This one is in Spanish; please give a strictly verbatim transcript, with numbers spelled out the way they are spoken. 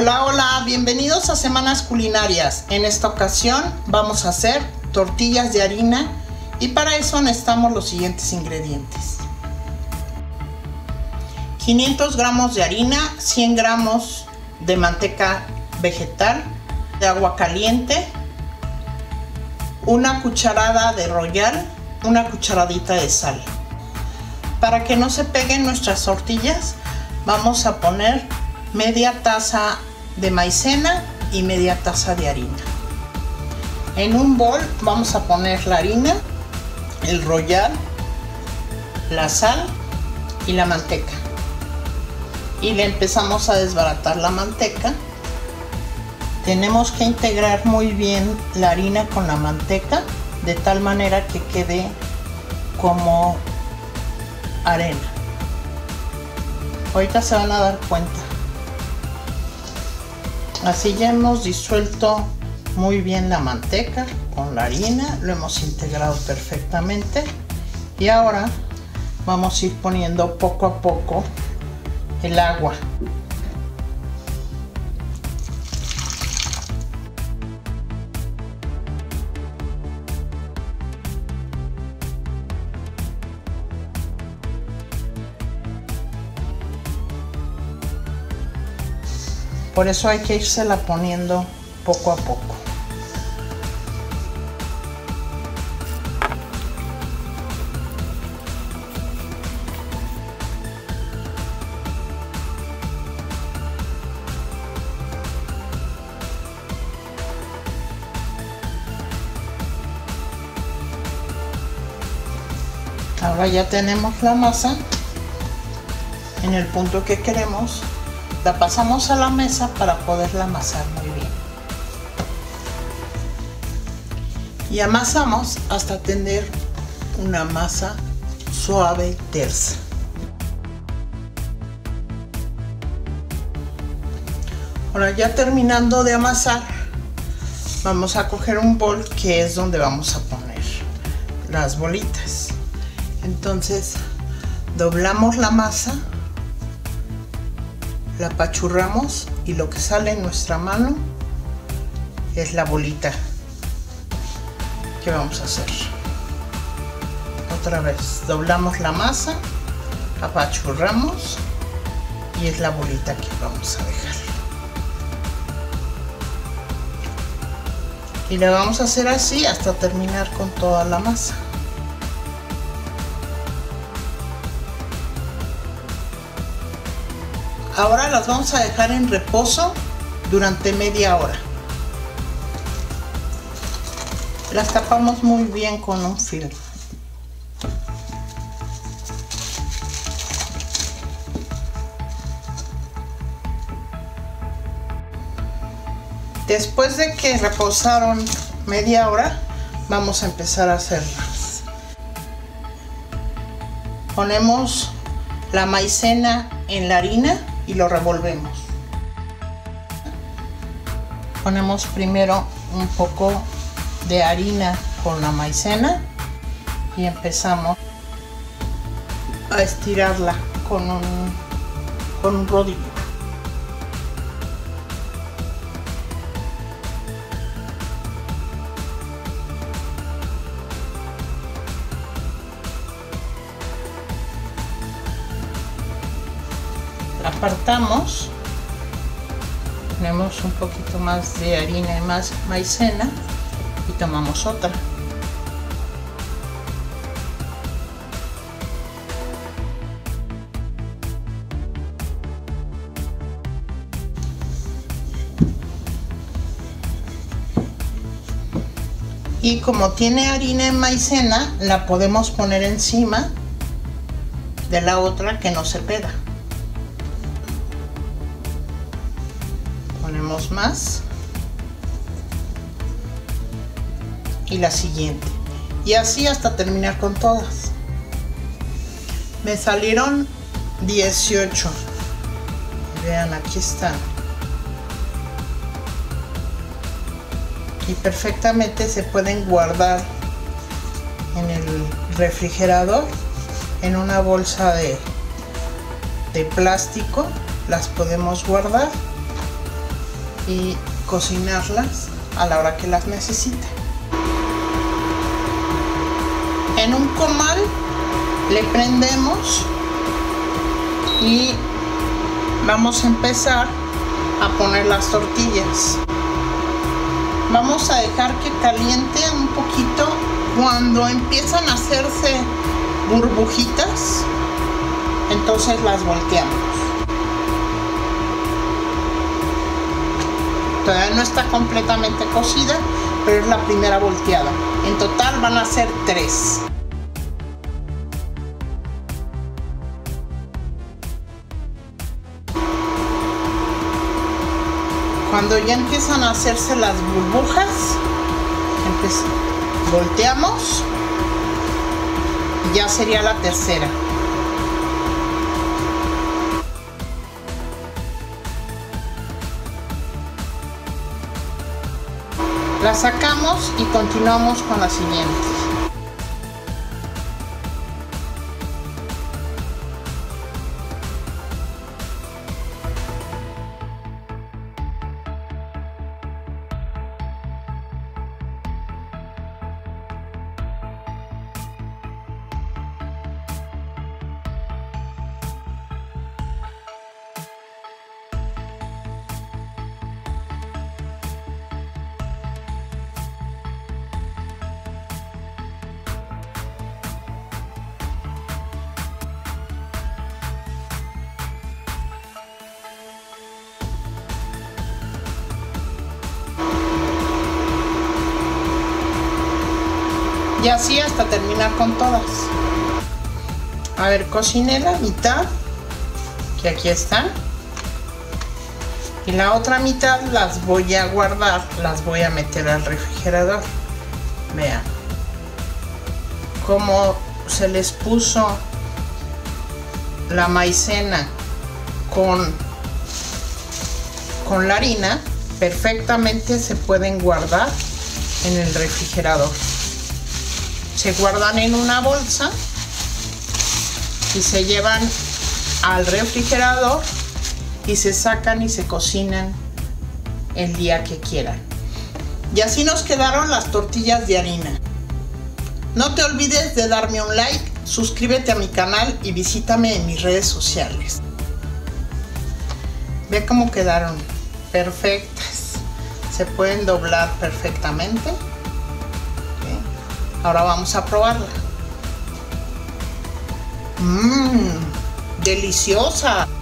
Hola, hola, bienvenidos a Semanas Culinarias. En esta ocasión vamos a hacer tortillas de harina y para eso necesitamos los siguientes ingredientes: quinientos gramos de harina, cien gramos de manteca vegetal, de agua caliente, una cucharada de royal, una cucharadita de sal. Para que no se peguen nuestras tortillas, vamos a poner media taza de maicena y media taza de harina. En un bol vamos a poner la harina, el royal, la sal y la manteca. Y le empezamos a desbaratar la manteca. Tenemos que integrar muy bien la harina con la manteca, de tal manera que quede como arena. Ahorita se van a dar cuenta. Así ya hemos disuelto muy bien la manteca con la harina, lo hemos integrado perfectamente y ahora vamos a ir poniendo poco a poco el agua. Por eso hay que írsela poniendo poco a poco. Ahora ya tenemos la masa en el punto que queremos. La pasamos a la mesa para poderla amasar muy bien. Y amasamos hasta tener una masa suave y tersa. Ahora, ya terminando de amasar, vamos a coger un bol que es donde vamos a poner las bolitas. Entonces, doblamos la masa, la apachurramos y lo que sale en nuestra mano es la bolita que vamos a hacer. Otra vez, doblamos la masa, apachurramos y es la bolita que vamos a dejar. Y la vamos a hacer así hasta terminar con toda la masa. Ahora las vamos a dejar en reposo durante media hora. Las tapamos muy bien con un film. Después de que reposaron media hora, vamos a empezar a hacerlas. Ponemos la maicena en la harina y lo revolvemos. Ponemos primero un poco de harina con la maicena y empezamos a estirarla con un, con un rodillo. Apartamos, ponemos un poquito más de harina y más maicena y tomamos otra. Y como tiene harina y maicena, la podemos poner encima de la otra que no se pega. Ponemos más y la siguiente, y así hasta terminar con todas. Me salieron dieciocho. Vean, aquí están y perfectamente se pueden guardar en el refrigerador. En una bolsa de, de plástico las podemos guardar y cocinarlas a la hora que las necesita. En un comal le prendemos y vamos a empezar a poner las tortillas. Vamos a dejar que caliente un poquito. Cuando empiezan a hacerse burbujitas, entonces las volteamos. Todavía no está completamente cocida, pero es la primera volteada. En total van a ser tres. Cuando ya empiezan a hacerse las burbujas, volteamos y ya sería la tercera. La sacamos y continuamos con las siguientes. Y así hasta terminar con todas. A ver, cociné la mitad, que aquí están, y la otra mitad las voy a guardar, las voy a meter al refrigerador. Vean cómo se les puso la maicena con, con la harina. Perfectamente se pueden guardar en el refrigerador. Se guardan en una bolsa y se llevan al refrigerador y se sacan y se cocinan el día que quieran. Y así nos quedaron las tortillas de harina. No te olvides de darme un like, suscríbete a mi canal y visítame en mis redes sociales. Ve cómo quedaron perfectas. Se pueden doblar perfectamente. Ahora vamos a probarla. ¡Mmm! ¡Deliciosa!